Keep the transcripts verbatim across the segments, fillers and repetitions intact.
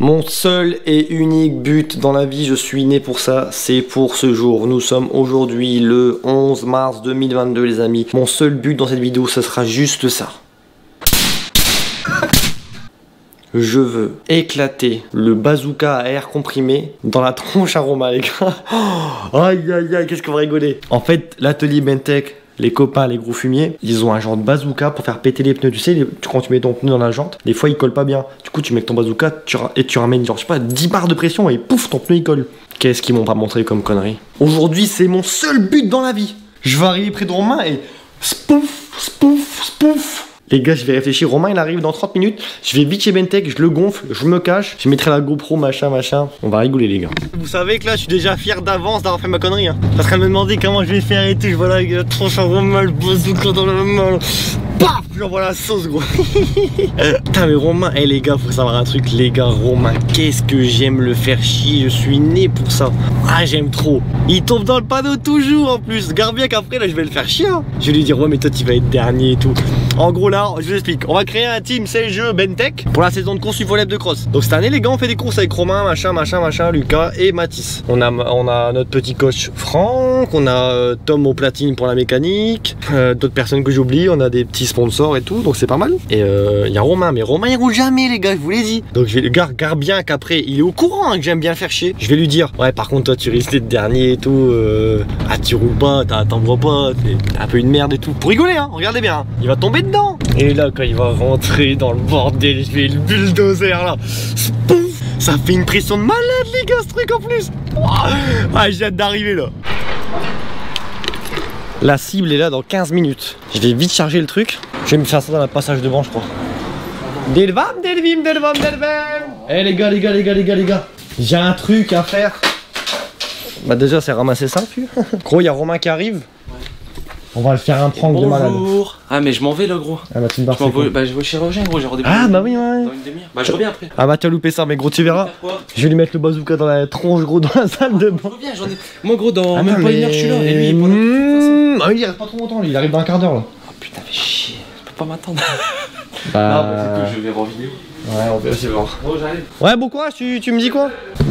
Mon seul et unique but dans la vie, je suis né pour ça, c'est pour ce jour. Nous sommes aujourd'hui le onze mars deux mille vingt-deux les amis. Mon seul but dans cette vidéo, ça sera juste ça. Je veux éclater le bazooka à air comprimé dans la tronche à Roma les gars. Oh, aïe aïe aïe, qu'est-ce qu'on va rigoler. En fait, l'atelier Bentech, les copains, les gros fumiers, ils ont un genre de bazooka pour faire péter les pneus. Tu sais, les... quand tu mets ton pneu dans la jante, des fois il colle pas bien. Du coup, tu mets ton bazooka tu ra... et tu ramènes, genre, je sais pas, dix barres de pression et pouf, ton pneu il colle. Qu'est-ce qu'ils m'ont pas montré comme connerie. Aujourd'hui, c'est mon seul but dans la vie. Je vais arriver près de Romain et spouf, spouf, spouf. Les gars, je vais réfléchir. Romain, il arrive dans trente minutes. Je vais vite chez Bentech, je le gonfle, je me cache, je mettrai la GoPro, machin, machin. On va rigoler, les gars. Vous savez que là, je suis déjà fier d'avance d'avoir fait ma connerie. Hein. Parce qu'elle me demandait comment je vais faire et tout. Je vois là, il y a trop de Romain, le bazooka dans le mal. Paf, j'envoie la sauce, gros. Putain, mais Romain, hé, hey, les gars, faut savoir un truc, les gars. Romain, qu'est-ce que j'aime le faire chier. Je suis né pour ça. Ah, j'aime trop. Il tombe dans le panneau toujours en plus. Garde bien qu'après, là, je vais le faire chier. Hein. Je vais lui dire, ouais, mais toi, tu vas être dernier et tout. En gros, là, je vous explique. On va créer un team, c'est le jeu Bentech pour la saison de course du volleyball de cross. Donc cette année, les gars, on fait des courses avec Romain, machin, machin, machin, Lucas et Matisse. On a, on a notre petit coach Franck, on a euh, Tom au platine pour la mécanique, euh, d'autres personnes que j'oublie, on a des petits sponsors et tout, donc c'est pas mal. Et il euh, y a Romain, mais Romain, il roule jamais, les gars, je vous l'ai dit. Donc je vais le gars, garde bien qu'après, il est au courant hein, que j'aime bien faire chier. Je vais lui dire, ouais, par contre, toi, tu risques d'être dernier et tout, euh, ah, tu roules pas, t'en vois pas, t'es un peu une merde et tout. Pour rigoler, hein, regardez bien, hein, il va tomber de dedans. Et là quand il va rentrer dans le bordel, je vais le bulldozer là. Spouf, ça fait une pression de malade les gars ce truc en plus. Wow. Ah j'ai hâte d'arriver là. La cible est là dans quinze minutes. Je vais vite charger le truc. Je vais me faire ça dans la passage devant je crois. Delvam, Delvim, Delvam, Delvam. Eh les gars, les gars, les gars, les gars, les gars. J'ai un truc à faire. Bah déjà c'est ramasser ça puis. Gros il y a Romain qui arrive. On va le faire un prank de malade. Bonjour. Ah mais je m'en vais là gros. Ah bah tu me barres. Bah je vais au chirurgien gros, j'ai rendez-vous. Ah bah oui ouais. Dans une demi-heure. Bah je reviens après. Ah bah t'as loupé ça mais gros tu verras. Je vais lui mettre le bazooka dans la tronche gros dans la salle de bain. Je reviens j'en ai. Moi gros dans même pas une heure je suis là. Et lui il est pas là. Ah oui il reste pas trop longtemps lui, il arrive dans un quart d'heure là. Oh putain fais chier, je peux pas m'attendre. Bah non mais je vais voir en vidéo. Ouais on peut aussi voir. Bon j'arrive. Ouais bon quoi tu me dis quoi.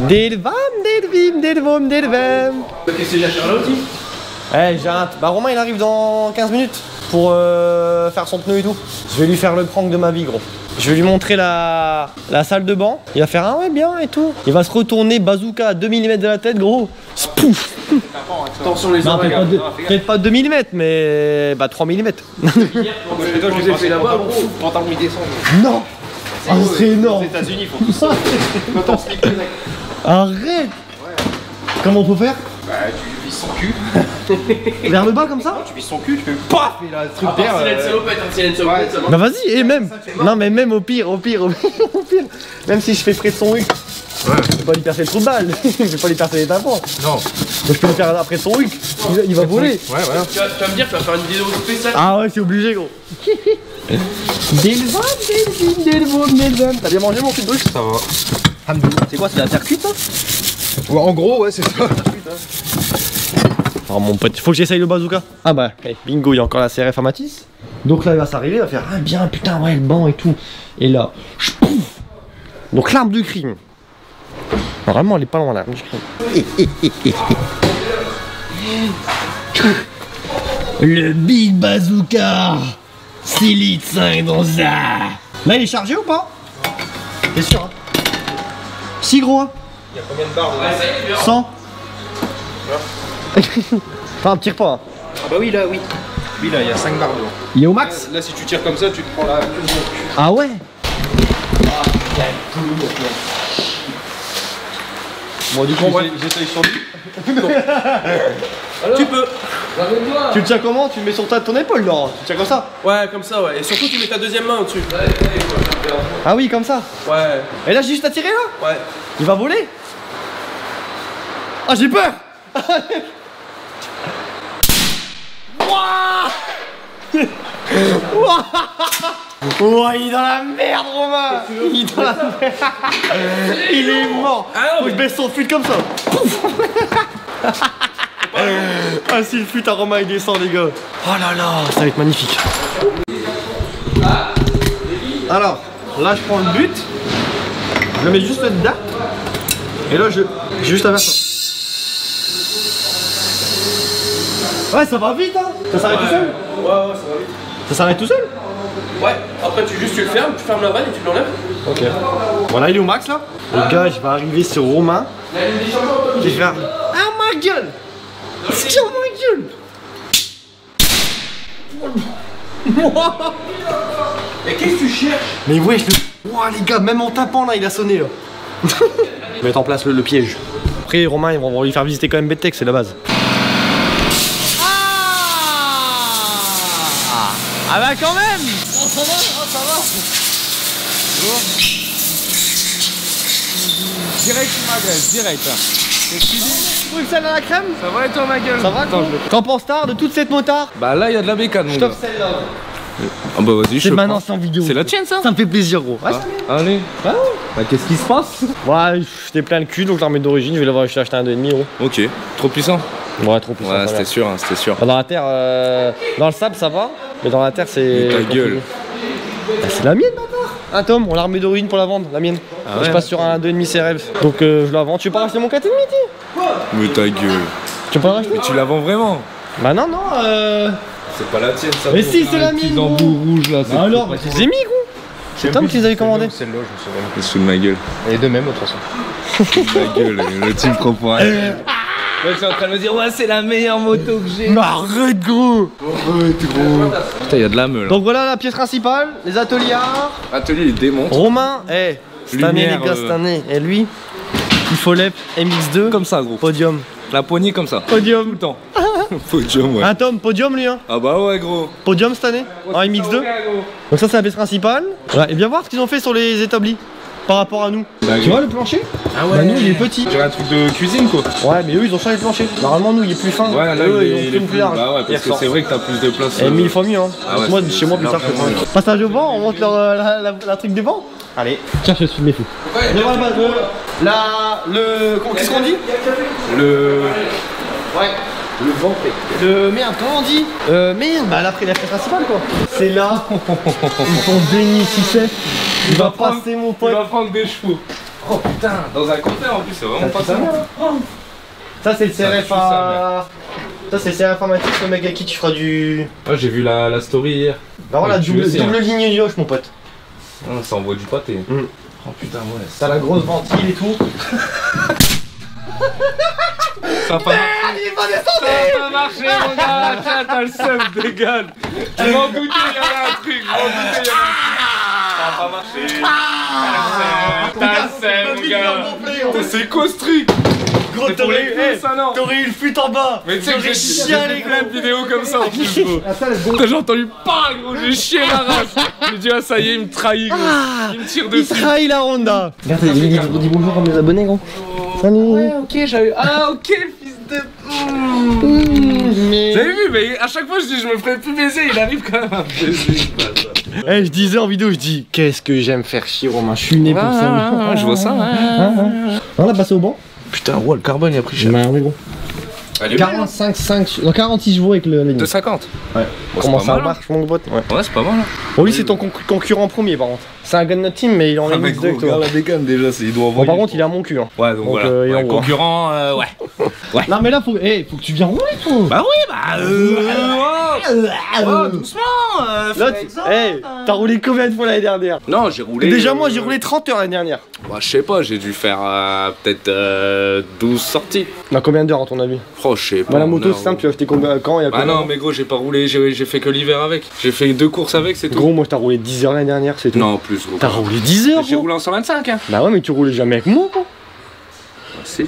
Delvam, Delvim, Delvam, Delvam. Qu'est-ce que j'ai à faire là aussi. Eh j'ai hâte, bah Romain il arrive dans quinze minutes pour euh, faire son pneu et tout. Je vais lui faire le prank de ma vie gros. Je vais lui montrer la, la salle de banc. Il va faire ah ouais bien et tout. Il va se retourner bazooka à deux millimètres de la tête gros. Spouf. Attention les oreilles. Peut-être pas deux millimètres mais bah trois millimètres. Je fait là-bas gros. Pantalon il descend. Non. Ah c'est énorme. Aux États-Unis faut tout ça. Quand on se nique les mecs. Arrête. Comment on peut faire. Bah tu vises son cul. Vers le bas comme ça. Tu vises son cul, tu fais paf et là le truc d'air. Bah vas-y et même. Non mais même au pire, au pire, au pire. Même si je fais frais de son U, je vais pas lui percer le trou de balle. Je vais pas lui percer les tympans. Non. Je peux lui faire après son U. Il va voler. Ouais ouais. Tu vas me dire, tu vas faire une vidéo spéciale. Ah ouais c'est obligé gros. Delvam, Delvam, Delvam. T'as bien mangé mon petit truc. Ça va. C'est quoi, c'est la terre cuite ça. Ouais, en gros, ouais, c'est ça. Oh mon pote, faut que j'essaye le bazooka. Ah bah, allez, bingo, il y a encore la C R F à Matisse. Donc là, il va s'arriver, il va faire ah bien, putain, ouais, le banc et tout. Et là, je pouf. Donc l'arme du crime. Normalement, elle est pas loin là. Le big bazooka. six litres cinq dans ça. Là, il est chargé ou pas. T'es sûr, hein. Si gros, hein. Il y a combien de barres là? cent. Enfin, tire pas. Hein. Ah bah oui, là, oui. Oui, là, il y a cinq barres devant. Il est au max là, là, si tu tires comme ça, tu te prends la... Ah ouais. Ah, putain, tout le monde. Bon, du coup, on va... j'essaye sur lui. Alors, tu peux. Tu le tiens comment? Tu le mets sur ta, ton épaule, non? Tu le tiens comme ça? Ouais, comme ça, ouais. Et surtout, tu mets ta deuxième main au-dessus. Ouais, ouais, ouais. Ah oui, comme ça? Ouais. Et là, j'ai juste à tirer, là? Ouais. Il va voler? Ah, j'ai peur! Wouah! Wouah! Wouah, il est dans la merde, Romain! Il est dans la merde! Il est mort! Faut que je baisse son fut comme ça! Pouf. Ah si le fut à Romain il descend les gars. Oh là là, ça va être magnifique. Alors, là je prends le but. Je le mets juste dedans. Et là, je juste à faire ça. Ouais, ça va vite, hein. Ça s'arrête ouais. tout seul. Ouais, ouais, ça va vite. Ça s'arrête tout seul. Ouais, après tu juste tu le fermes, tu fermes la vanne et tu l'enlèves. Ok. Bon là il est au max là. Le ah. gars je vais arriver sur Romain. Et je vais arriver. Ah ma gueule. C'est ma gueule. Mais qu'est-ce que tu cherches? Mais wesh le... Ouah les gars, même en tapant là il a sonné là. Mettre en place le, le piège. Après Romain ils vont lui faire visiter quand même Bentech, c'est la base. Ah, ah bah quand même. Oh ça va, oh ça va. Bon. Direct ma gueule, direct. C'est fini. Bruxelles à la crème. Ça va et toi ma gueule? Ça va. T'en penses tard de toute cette motard? Bah là il y a de la bécane mon gars. Je t'offre celle-là. Ah bah vas-y, je maintenant sans vidéo. C'est la tienne ça? Ça me fait plaisir gros. Ah, ah, allez. Ah, bah qu'est-ce qui se passe? Ouais, j'étais plein le cul donc l'armée d'origine, je vais l'avoir acheté un deux virgule cinq gros. Ok, trop puissant. Ouais, trop puissant. Ouais, c'était sûr, hein, c'était sûr. Dans la terre, euh... dans le sable ça va, mais dans la terre c'est... Ta gueule. Bah, c'est la mienne bâtard. Ah Tom, on l'armée d'origine pour la vendre, la mienne. Ah, donc, ouais. Je passe sur un deux virgule cinq C R F. Donc euh, je la vends, tu veux pas racheter mon quatre virgule cinq tu? Mais ta gueule. Tu veux pas racheter? Mais tu la vends vraiment? Bah non, non, euh... c'est pas la tienne ça. Mais si c'est la mienne. Rouge là. Ah alors, tu les as mis gros. C'est Tom qui les avait commandés. Celle-là, je me souviens. Elle se fout de ma gueule. Elle est de même, de toute façon. Ma gueule, le team prend pour un. Je suis en train de me dire, ouais, c'est la meilleure moto que j'ai. Mais arrête gros. Arrête gros. Putain, y'a de la meule. Donc voilà la pièce principale, les ateliers. Atelier, les démontes. Romain, eh, cette année les gars, cette année. Et lui, il faut l'E P M X deux. Comme ça gros. Podium. La poignée comme ça. Podium. Tout le temps. Podium ouais. Un Tom, podium lui hein. Ah bah ouais gros. Podium cette année ouais, en M X deux ouais. Donc ça c'est la pièce principale ouais. Et bien voir ce qu'ils ont fait sur les établis par rapport à nous bah, tu vois le plancher. Ah ouais bah, nous il est petit. J'ai un truc de cuisine quoi. Ouais mais eux ils ont changé le plancher. Normalement nous il est plus fin. Ouais là eux, il, ils ont il est plus, plus large. Bah ouais parce que c'est vrai que t'as plus de place. Et euh... mille fois mieux hein ah ouais, moi chez moi plus tard que moi. Passage au vent, on monte leur, euh, la, la, la truc des vents. Allez. Tiens je suis mes fous. La... le... qu'est-ce qu'on dit? Le... ouais. Le vent fait. Le merde, comment on dit? Euh merde, bah là après la pièce principale quoi. C'est là. Ils sont bénis, tu sais. Il va passer mon pote. Il va prendre des chevaux. Oh putain, dans un conteneur en plus, c'est vraiment pas ça. Ça c'est le C R F à... ça c'est le C R F à Matisse, le mec à qui tu feras du... Ouais j'ai vu la, la story hier. Bah voilà, double ligne yoche mon pote. Ça envoie du pâté. Oh putain ouais. T'as la grosse ventile et tout. Ça pas... il va descendre. Ça va marcher mon gars, tiens t'as le seum, dégage. Tu m'en goûtais, il y avait un truc, m'en goûtais, il y avait un truc. Ça va pas marcher. T'as le seum, t'as le seum, gars. T'as c'est quoi ce truc? Gros t'aurais eu, hey, eu le fut en bas. Mais tu sais que j'ai chialé plein de vidéos comme ça en plus gros. T'as j'ai entendu pas gros, j'ai chié la race. J'ai dit ah ça y est il me trahit gros. Il me tire dessus. Il trahit la Honda. Regarde t'as dit bonjour à mes abonnés gros. Salut. Ouais ok j'ai eu. Ah ok le fils de... Mmh. Mais... vous avez vu mais à chaque fois je dis je me ferai plus baiser. Il arrive quand même à me baiser. Eh hey, je disais en vidéo, je dis qu'est-ce que j'aime faire chier Romain. Je suis né pour ça. Ah, je vois ça. On l'a passé au banc. Putain, ouais, le carbone il a pris cher. Bah, oui, gros. quarante-cinq, cinq, non, quarante-six chevaux avec le. deux cinquante. Ouais. Bon, comment ça marche, mon pote? Ouais, ouais c'est pas mal. Hein. Bon, lui, c'est ton con concurrent premier, par contre. C'est un gun de notre team, mais il en ah, est gros, regarde la décane déjà, il doit envoyer. Bon, par contre, il est à mon cul. Hein. Ouais, donc, donc voilà. Euh, ouais, concurrent, euh, ouais. ouais. Non, mais là, faut, hey, faut que tu viennes rouler, toi. Bah oui, bah. Euh, euh, euh, euh, doucement. Euh, là, hey, t'as roulé combien de fois l'année dernière? Non, j'ai roulé. Déjà, euh, moi, j'ai roulé trente heures l'année dernière. Bah, je sais pas, j'ai dû faire euh, peut-être euh, douze sorties. Dans combien d'heures, à ton avis? Oh, je sais pas. Bah, la moto, c'est simple, tu vas acheter combien quand? Bah, non, mais gros, j'ai pas roulé, j'ai fait que l'hiver avec. J'ai fait deux courses avec, c'est tout. Gros, moi, t'as roulé dix heures l'année dernière, c'est tout. Non, plus, gros. T'as roulé dix heures? J'ai roulé en cent vingt-cinq, hein. Bah, ouais, mais tu roulais jamais avec moi, quoi. Bah, si.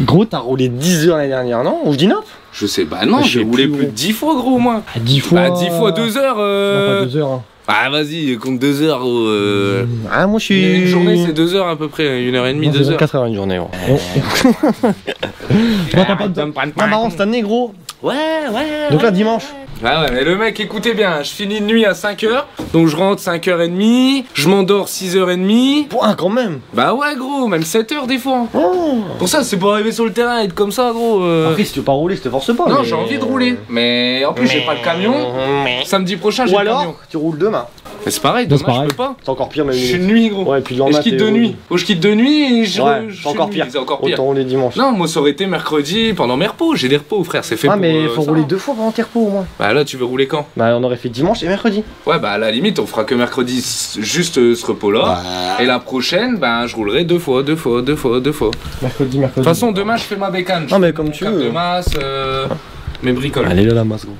Gros, t'as roulé dix heures l'année dernière, non? Ou je dis non? Je sais, bah, non, bah, j'ai roulé plus, plus de dix fois, gros, moi. Ah, dix fois? Bah, dix fois deux heures. Euh... Non, pas deux heures, hein. Ah vas-y, compte deux heures ou euh... ah moi je suis... Une journée c'est deux heures à peu près, une heure trente, deux heures. quatre heures une journée gros. T'as pas de... Ah marrant cette année gros. Ouais ouais. Donc là dimanche. Ah ouais mais le mec écoutez bien, je finis de nuit à cinq heures, donc je rentre cinq heures trente, je m'endors six heures trente. Pouah quand même. Bah ouais gros, même sept heures des fois. Oh. Pour ça c'est pour arriver sur le terrain et être comme ça gros. Euh... Après si tu veux pas rouler, je te force pas. Non mais... j'ai envie de rouler, mais en plus mais... j'ai pas le camion, mais... samedi prochain j'ai le camion. Ou alors tu roules demain. Mais c'est pareil, dommage, je peux pas. C'est encore pire, même. Je suis de nuit, gros. Ouais, puis le lendemain, et je quitte de nuit. Ou je quitte de nuit et je. Ouais, c'est encore pire. Autant on est dimanche. Non, moi, ça aurait été mercredi pendant mes repos. J'ai des repos, frère, c'est fait pour. Ah, mais faut rouler deux fois pendant tes repos, au moins. Bah là, tu veux rouler quand? Bah, on aurait fait dimanche et mercredi. Ouais, bah à la limite, on fera que mercredi juste ce repos-là. Et la prochaine, bah, je roulerai deux fois, deux fois, deux fois, deux fois. Mercredi, mercredi. De toute façon, demain, je fais ma bécane. Non, mais comme tu veux. De masse, mes bricoles. Allez, là, la masse, gros.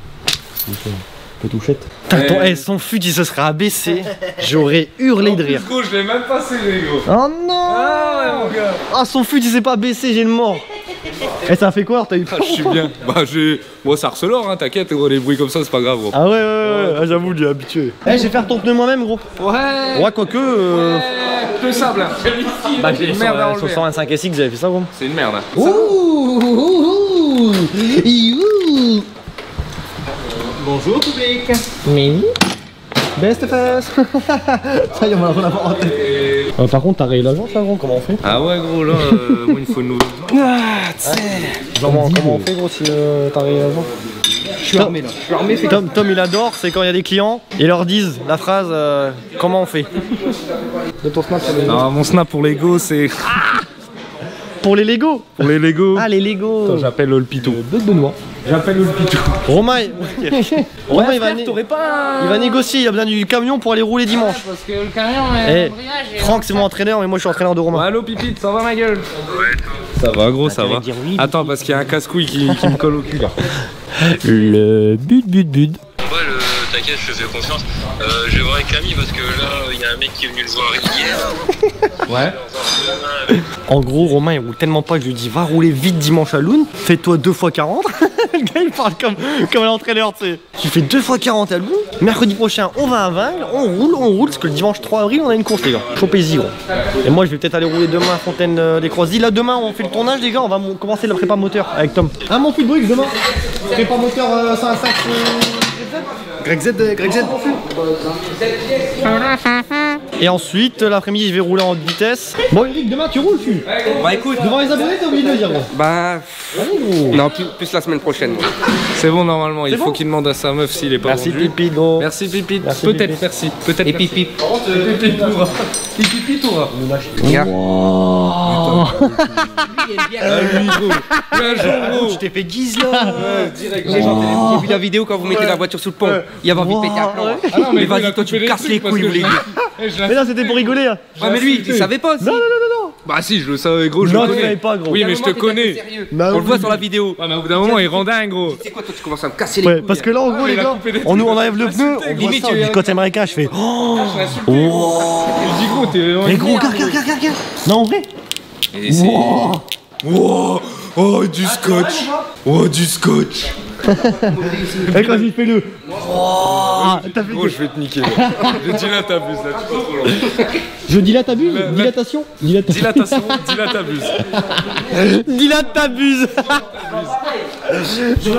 Touchette. Tonton, hey, son fut il se sera abaissé. J'aurais hurlé de rire. Gros, je l'ai même pas serré, gros. Oh non. Ah, mon gars. Ah, son fut il s'est pas baissé, j'ai le mort. Eh, ça fait quoi? T'as eu peur? Ah, je suis bien. Bah, j'ai. Moi, ça harcelore, hein, t'inquiète, gros, les bruits comme ça, c'est pas grave, gros. Ah, ouais, ouais, ouais, ouais. Ah, j'avoue, j'ai habitué. Eh, hey, j'ai fait ton pneu moi-même, gros. Ouais. Ouais, quoique. Euh... Ouais. Le sable, hein. Bah, j'ai merde. Sur cent vingt-cinq S X, j'avais fait ça, gros. C'est une merde. Hein. Ouh, ouh, ouh. Bonjour public. Mais oui. Best face. Ça y est, on va l'avoir en tête. euh, Par contre, t'as rayé la jambe, là, gros, comment on fait? Ah ouais, gros, là, euh, moi, il me faut une nouvelle. Ah, tu sais. Comment on fait, gros, si euh, t'as rayé la jambe? Je suis armé, là. Je suis armé, Tom, Tom, il adore, c'est quand il y a des clients, ils leur disent la phrase euh, comment on fait. De ton snap, c'est les... Non, mon snap pour les go, c'est... Pour les Lego. Pour les Lego. Ah, les Lego. J'appelle le pitou. De moi. J'appelle le pitou. Romain. Romain, ouais, il va, frère, pas... il va négocier. Il a besoin du camion pour aller rouler dimanche. Ouais, parce que le camion est. Hey, Franck, c'est mon entraîneur, mais moi je suis entraîneur de Romain. Bah, allô, Pipite, ça va ma gueule? Ça va, gros, ah, ça va. Oui, attends, parce qu'il y a un casse-couille qui, qui me colle au cul là. Le but, but, but. T'inquiète, je te fais confiance. Euh, je vais voir avec Camille parce que là, il y a un mec qui est venu le voir hier. Ouais. En gros, Romain, il roule tellement pas, je lui dis va rouler vite dimanche à Lune, fais-toi deux fois quarante. Le gars, il parle comme, comme l'entraîneur, tu sais. Tu fais deux fois quarante à Lune, mercredi prochain, on va à Vingle, on roule, on roule, parce que le dimanche trois avril, on a une course, les gars. Chopez-y, gros. Et moi, je vais peut-être aller rouler demain à Fontaine-des-Croisilles. Là, demain, on fait le tournage, les gars, on va commencer la prépa moteur avec Tom. Ah, mon puits de briques, demain. Prépa moteur, euh, ça, ça, Greg Z, Greg Z. Et ensuite, l'après-midi, je vais rouler en haute vitesse. Bon, Eric, demain, tu roules, tu? Bah, écoute. Devant les abonnés, t'as oublié de le dire, gros. Bah. Allez, non, plus, plus la semaine prochaine. C'est bon, normalement, il bon faut qu'il demande à sa meuf s'il est pas merci vendu. Pipi, gros. Merci, Pipi. Peut-être, merci. Peut-être. Et Pipi. Pipi, toura. Et Pipi, toura. Je t'ai fait guise là. J'ai vu la vidéo quand vous mettez la voiture sous le pont. Il y avait envie de péter un plan. Mais vas-y, toi, tu me casses les couilles, vous les gars. Mais non, c'était pour rigoler. Hein. Ah, mais lui, il savait pas aussi. Non, non, non, non. Bah, si, je le savais, gros. Je non, tu savais pas, gros. Oui, mais je te connais. On le voit sur la vidéo. Ah, mais au bout d'un moment, il rend dingue, gros. C'est quoi, toi, tu commences à me casser les couilles. Ouais, parce que là, en gros, les gars, on nous enlève le pneu. On dit quand t'es américain, je fais. Oh. Je dis, gros, t'es vraiment. Mais gros, regarde, regarde, regarde. Non, en vrai. Wow. Oh, du scotch. Oh, du scotch. Et quand il fait le. Oh, t'as fait. Gros, je vais te niquer. Je dilate ta buse là, tu trop long. Je dilate ta buse. Dilatation. Dilatation. Dilate ta buse. Dilate ta buse.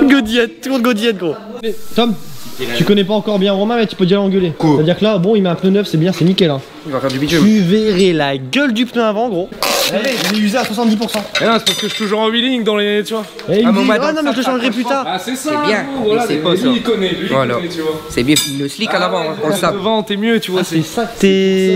Godillette, tout le Godillette, gros. Tom, tu connais pas encore bien Romain, mais tu peux déjà l'engueuler. C'est-à-dire que là, bon, il met un pneu neuf, c'est bien, c'est nickel. Hein. Il va faire du bitume. Tu verrais la gueule du pneu avant, gros. Allez, je l'ai usé à soixante-dix pour cent. Mais non, c'est parce que je suis toujours en wheeling dans les. Tu vois. Et ah, dit, ah non, mais je te changerai plus tard. Ah, c'est ça. C'est bien. Voilà, c'est pas ça. Lui, il connaît. Lui, voilà. Il connaît, tu vois. C'est bien. Le slick ah, à l'avant, on le sable. Devant, t'es mieux, tu vois. Ah, c'est ça. T'es.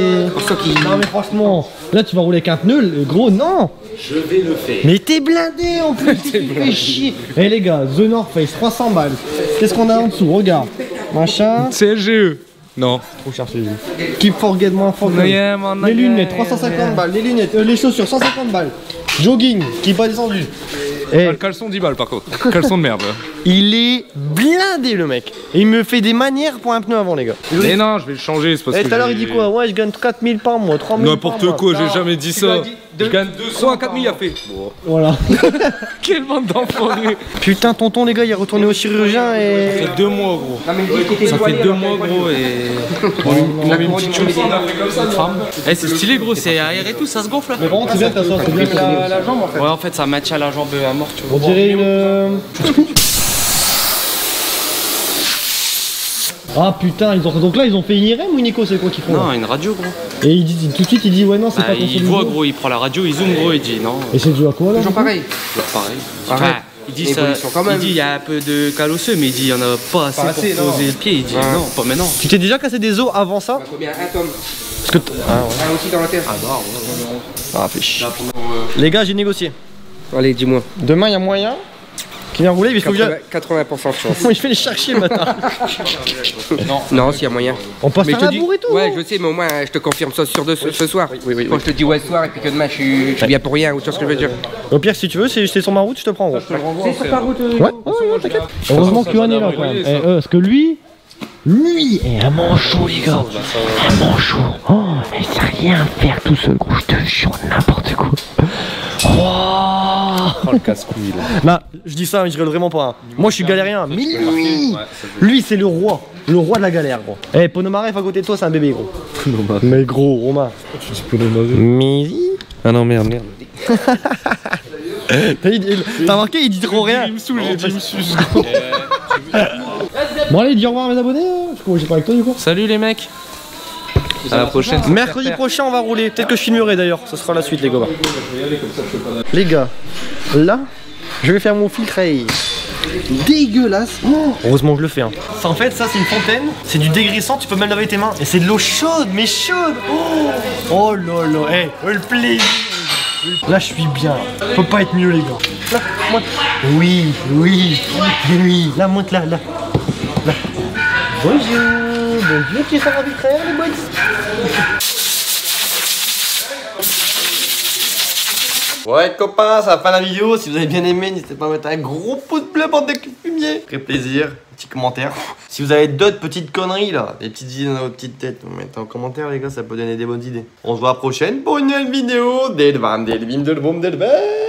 Non, mais franchement, là, tu vas rouler avec un pneu, le gros, non. Je vais le faire. Mais t'es blindé en plus. T'es fait chier. Eh, les gars, The North Face, trois cents balles. Qu'est-ce qu'on a en dessous? Regarde. Machin. C S G E. Non. Trop cher celui-là. Keep forget moins forget. Yeah, les lunettes, trois cent cinquante balles. Les lunettes, euh, les chaussures, cent cinquante balles. Jogging, qui pas descendu. Et... Le caleçon, dix balles par contre. Caleçon de merde. Il est blindé le mec. Et il me fait des manières pour un pneu avant, les gars. Mais non, je vais le changer. Et tout à l'heure, il dit quoi? Ouais, je gagne quatre mille par mois, trois mille. N'importe quoi, j'ai jamais dit ça. Je gagne deux cents à quatre mille, à fait. Voilà. Quel bande d'enfoirés. Putain, tonton, les gars, il est retourné au chirurgien et. Ça fait deux mois, gros. Ça fait deux mois, gros, et. La même petite chose. Eh, c'est stylé, gros, c'est aéré et tout, ça se gonfle là. Mais vraiment, c'est bien ta soeur, c'est bien la jambe en fait. Ouais, en fait, ça matche à la jambe à mort, tu vois. On dirait une. Ah putain, ils ont... donc là ils ont fait une I R M ou une écho, c'est quoi qu'ils font? Non, une radio, gros. Et il dit tout de suite, il dit ouais non, c'est bah, pas ton. Il voit, gros, il prend la radio, il zoome, gros, il dit non. Et c'est du à quoi là? Toujours pareil. Toujours pareil. Pareil. Il dit ça, quand même. Il dit il y a un peu de cale osseuse, mais il dit il n'y en a pas assez, pas assez pour non. poser le pied. Il dit ouais. non, pas maintenant. Tu t'es déjà cassé des os avant ça? Combien? Un tome. Parce que ah, ouais. Un aussi dans la tête. Ah, bah, ouais, ouais. Ah, fait chier. Les gars, j'ai négocié. Allez, dis-moi. Demain, il y a moyen qu'il vienne rouler, mais il faut quatre-vingts, que quatre-vingts pour cent de chance. Il fait les chercher le matin. Non, non s'il y a moyen. On passe par la bourre et tout. Ouais, je sais, mais au moins, je te confirme ça sur deux oui. ce soir. Oui, oui, oui, Quand oui. je te dis ouais ce soir et puis que demain, je suis, je suis bien pour rien, ou tu vois ce que je veux dire. Au pire, si tu veux, c'est sur ma route, je te prends. C'est sur ta route. Ouais, ouais, t'inquiète. Heureusement que tu en es là, quand même. Parce que lui. Lui est un manchot, les gars. Un manchot. Oh, il sait rien faire tout seul, gros. Je te jure, n'importe quoi. Oh, le casse-couille là. Bah, je dis ça, mais je rigole vraiment pas. Hein. Moi, je suis galérien. Mais lui, lui, c'est le roi. Le roi de la galère, gros. Eh, hey, Ponomaref à côté de toi, c'est un bébé, gros. Mais gros, Romain. Tu dis Ponomaref. Mais. Ah non, merde, merde. T'as remarqué, il dit trop rien. Il me saoule, j'ai dit il me suce. Bon allez, dis au revoir à mes abonnés, je crois que j'ai pas avec toi du coup. Salut les mecs. À la prochaine. Mercredi prochain on va rouler, peut-être que je filmerai d'ailleurs, ce sera la suite les gars. Les gars, là, je vais faire mon filtre ail. Dégueulasse. Oh, heureusement que je le fais hein. En fait ça c'est une fontaine, c'est du dégraissant, tu peux même laver tes mains. Et c'est de l'eau chaude, mais chaude. Oh, oh là là, hey, le plaisir. Là je suis bien, faut pas être mieux les gars. Là, monte. Oui, oui, oui. Là, monte là, là. Là. Bonjour, bonjour, qui est ça avec frère les boys. Ouais copains, c'est la fin de la vidéo, si vous avez bien aimé, n'hésitez pas à mettre un gros pouce bleu bande de fumier. Très plaisir, petit commentaire. Si vous avez d'autres petites conneries là, des petites idées dans vos petites têtes, vous mettez en commentaire les gars, ça peut donner des bonnes idées. On se voit à la prochaine pour une nouvelle vidéo. Delvam, Delvim, Delvom, Delvam.